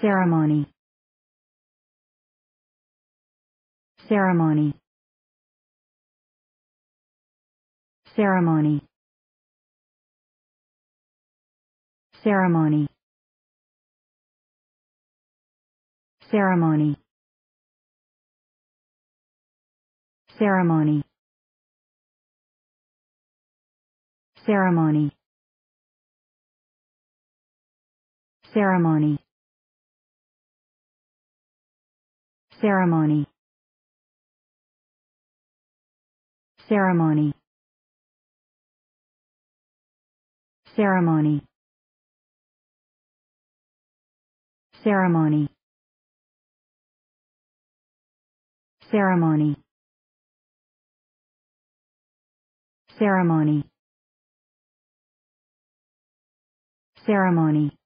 ceremony, ceremony, ceremony, ceremony, ceremony, ceremony, ceremony, ceremony, ceremony, ceremony, ceremony, ceremony, ceremony, ceremony, ceremony,